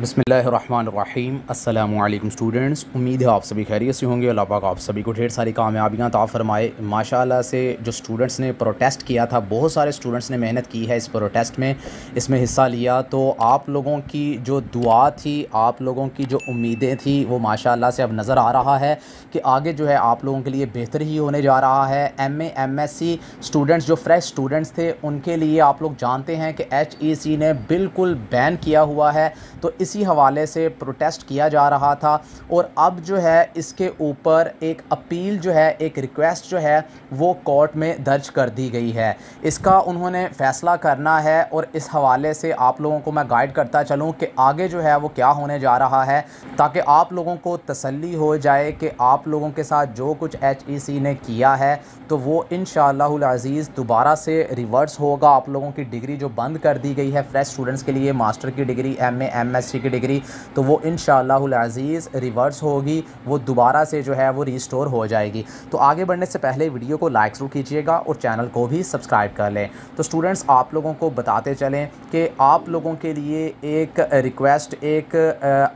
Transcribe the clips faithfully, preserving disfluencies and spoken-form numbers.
बिस्मिल्लाहिर्रहमानिर्रहीम। अस्सलामुअलैकुम स्टूडेंट्स, उम्मीद है आप सभी खैरियत से होंगे। अल्लाह पाक आप सभी को ढेर सारी कामयाबियाँ अता फरमाए। माशाल्लाह से जो स्टूडेंट्स ने प्रोटेस्ट किया था, बहुत सारे स्टूडेंट्स ने मेहनत की है इस प्रोटेस्ट में, इसमें हिस्सा लिया, तो आप लोगों की जो दुआ थी, आप लोगों की जो उम्मीदें थी, वो माशाल्लाह से अब नज़र आ रहा है कि आगे जो है आप लोगों के लिए बेहतर ही होने जा रहा है। M A M S C students, जो फ्रेश स्टूडेंट्स थे, उनके लिए आप लोग जानते हैं कि एच ई सी ने बिल्कुल बैन किया हुआ है, तो इसी हवाले से प्रोटेस्ट किया जा रहा था। और अब जो है इसके ऊपर एक अपील जो है, एक रिक्वेस्ट जो है वो कोर्ट में दर्ज कर दी गई है। इसका उन्होंने फ़ैसला करना है और इस हवाले से आप लोगों को मैं गाइड करता चलूँ कि आगे जो है वो क्या होने जा रहा है, ताकि आप लोगों को तसल्ली हो जाए कि आप लोगों के साथ जो कुछ एच ई सी ने किया है तो वो इंशाअल्लाहुल अज़ीज़ दोबारा से रिवर्स होगा। आप लोगों की डिग्री जो बंद कर दी गई है फ्रेश स्टूडेंट्स के लिए, मास्टर की degree, M A M S की डिग्री, तो वो इंशाअल्लाहुल अज़ीज़ रिवर्स होगी, वो दोबारा से जो है वो रिस्टोर हो जाएगी। तो आगे बढ़ने से पहले वीडियो को लाइक ज़रूर कीजिएगा और चैनल को भी सब्सक्राइब कर लें। तो स्टूडेंट्स, आप लोगों को बताते चलें कि आप लोगों के लिए एक रिक्वेस्ट, एक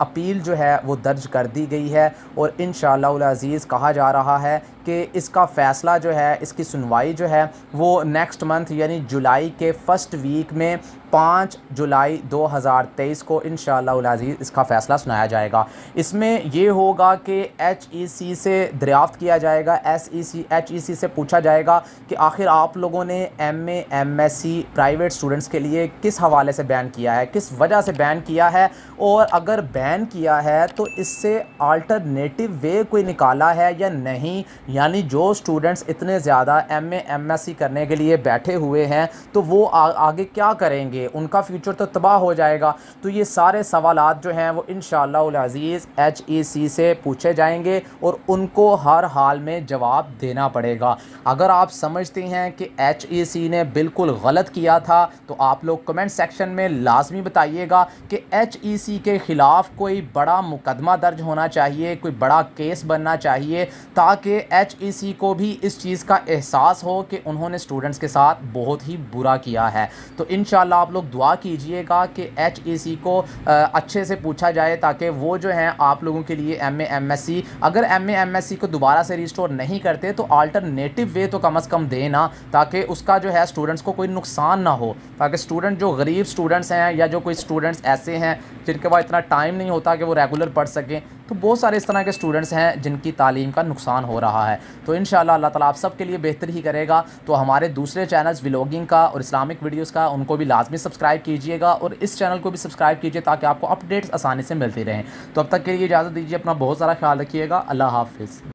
अपील जो है वो दर्ज कर दी गई है और इंशाअल्लाहुल अज़ीज़ कहा जा रहा है कि इसका फ़ैसला जो है, इसकी सुनवाई जो है वो नेक्स्ट मंथ यानी जुलाई के फ़र्स्ट वीक में पाँच जुलाई दो हज़ार तेईस को इंशाअल्लाहुल अज़ीज़ इसका फ़ैसला सुनाया जाएगा। इसमें ये होगा कि एच ई सी से दरियाफ़्त किया जाएगा, S E C H E सी से पूछा जाएगा कि आखिर आप लोगों ने M A M S C private students के लिए किस हवाले से बैन किया है, किस वजह से बैन किया है, और अगर बैन किया है तो इससे आल्टरनेटिव वे कोई निकाला है या नहीं। यानी जो स्टूडेंट्स इतने ज़्यादा M A M S C करने के लिए बैठे हुए हैं तो वो आ, आगे क्या करेंगे, उनका फ्यूचर तो तबाह हो जाएगा। तो ये सारे सवालात जो हैं वो इंशाअल्लाहुल अज़ीज़ एच ई सी से पूछे जाएंगे और उनको हर हाल में जवाब देना पड़ेगा। अगर आप समझते हैं कि एच ई सी ने बिल्कुल गलत किया था तो आप लोग कमेंट सेक्शन में लाजमी बताइएगा कि एच ई सी के ख़िलाफ़ कोई बड़ा मुकदमा दर्ज होना चाहिए, कोई बड़ा केस बनना चाहिए, ताकि एच ई सी को भी इस चीज़ का एहसास हो कि उन्होंने स्टूडेंट्स के साथ बहुत ही बुरा किया है। तो इंशाअल्लाह आप लोग दुआ कीजिएगा कि एच ई सी को अच्छे से पूछा जाए, ताकि वो जो हैं आप लोगों के लिए M A M S C, अगर M A M S C को दोबारा से रिस्टोर नहीं करते तो अल्टरनेटिव वे तो कम अज़ कम देना, ताकि उसका जो है स्टूडेंट्स को कोई नुकसान ना हो, ताकि स्टूडेंट जो गरीब स्टूडेंट्स हैं या जो कोई स्टूडेंट्स ऐसे हैं जिनके पास इतना टाइम नहीं होता कि वो रेगुलर पढ़ सकें, तो बहुत सारे इस तरह के स्टूडेंट्स हैं जिनकी तालीम का नुकसान हो रहा है। तो इंशाअल्लाह अल्लाह ताला आप सब के लिए बेहतर ही करेगा। तो हमारे दूसरे चैनल्स व्लॉगिंग का और इस्लामिक वीडियोस का, उनको भी लाजमी सब्सक्राइब कीजिएगा और इस चैनल को भी सब्सक्राइब कीजिए ताकि आपको अपडेट्स आसानी से मिलती रहें। तो अब तक के लिए इजाज़त दीजिए, अपना बहुत सारा ख्याल रखिएगा। अल्लाह हाफिज़।